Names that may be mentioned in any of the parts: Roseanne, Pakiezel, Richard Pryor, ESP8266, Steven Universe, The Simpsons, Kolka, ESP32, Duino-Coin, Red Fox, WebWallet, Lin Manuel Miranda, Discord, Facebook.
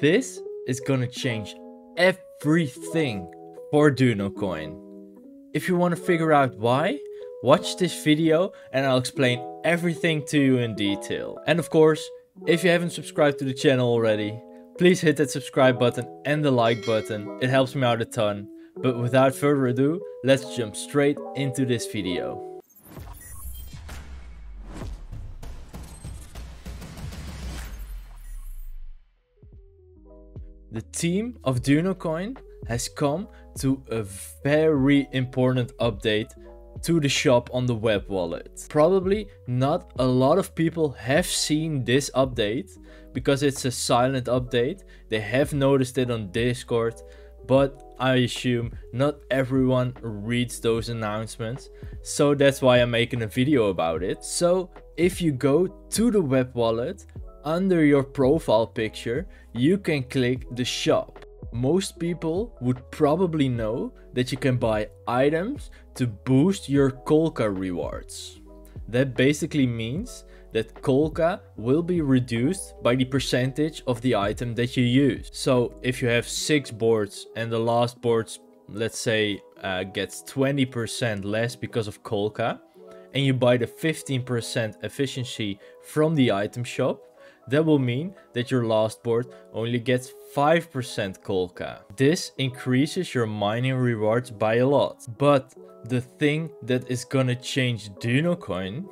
This is gonna change everything for Duino-Coin. If you want to figure out why, watch this video and I'll explain everything to you in detail. And of course, if you haven't subscribed to the channel already, please hit that subscribe button and the like button. It helps me out a ton. But without further ado, let's jump straight into this video. The team of Duino-Coin has come to a very important update to the shop on the web wallet. Probably not a lot of people have seen this update because it's a silent update. They have noticed it on Discord, but I assume not everyone reads those announcements. So that's why I'm making a video about it. So if you go to the web wallet, under your profile picture, you can click the shop. Most people would probably know that you can buy items to boost your Kolka rewards. That basically means that Kolka will be reduced by the percentage of the item that you use. So if you have 6 boards and the last board, let's say, gets 20% less because of Kolka, and you buy the 15% efficiency from the item shop, that will mean that your last board only gets 5% Kolka. This increases your mining rewards by a lot. But the thing that is gonna change Duino-Coin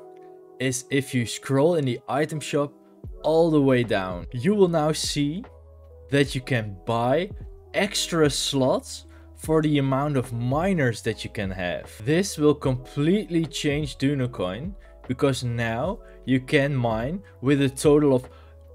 is if you scroll in the item shop all the way down, you will now see that you can buy extra slots for the amount of miners that you can have. This will completely change Duino-Coin because now you can mine with a total of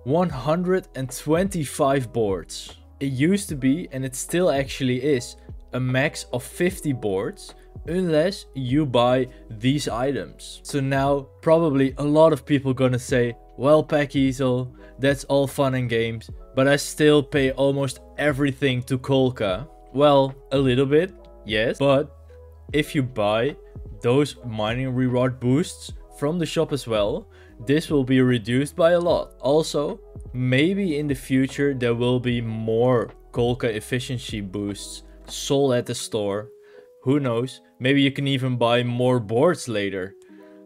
125 boards. It used to be, and it still actually is, a max of 50 boards unless you buy these items. So now probably a lot of people gonna say, well, Pakiezel, that's all fun and games, but I still pay almost everything to Kolka. Well, a little bit, yes, but if you buy those mining reward boosts from the shop as well, this will be reduced by a lot. Also, maybe in the future there will be more Kolka efficiency boosts sold at the store. Who knows? Maybe you can even buy more boards later.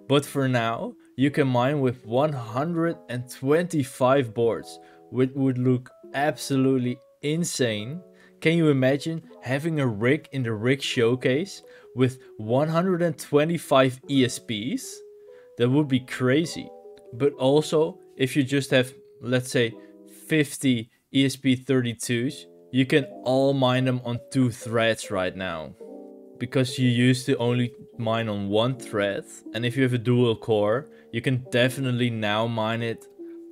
But for now, you can mine with 125 boards, which would look absolutely insane. Can you imagine having a rig in the rig showcase with 125 ESPs? That would be crazy. But also, if you just have, let's say, 50 ESP32s, you can all mine them on 2 threads right now, because you used to only mine on 1 thread. And if you have a dual core, you can definitely now mine it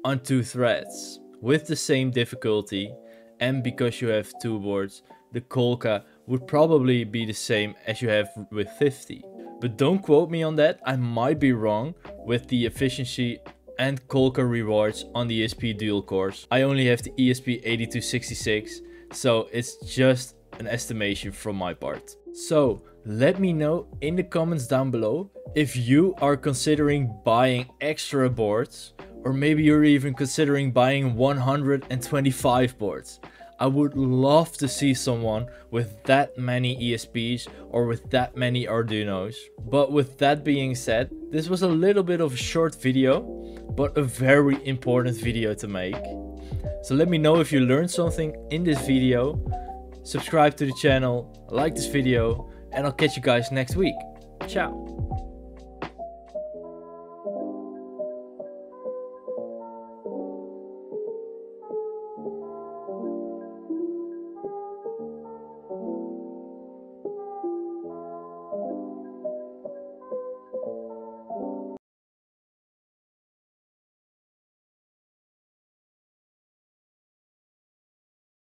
on 2 threads with the same difficulty. And because you have 2 boards, the Kolka would probably be the same as you have with 50. But don't quote me on that, I might be wrong with the efficiency and Kolka rewards on the ESP dual cores. I only have the ESP8266, so it's just an estimation from my part. So let me know in the comments down below if you are considering buying extra boards, or maybe you're even considering buying 125 boards. I would love to see someone with that many ESPs or with that many Arduinos. But with that being said, this was a little bit of a short video, but a very important video to make. So let me know if you learned something in this video. Subscribe to the channel, like this video, and I'll catch you guys next week. Ciao.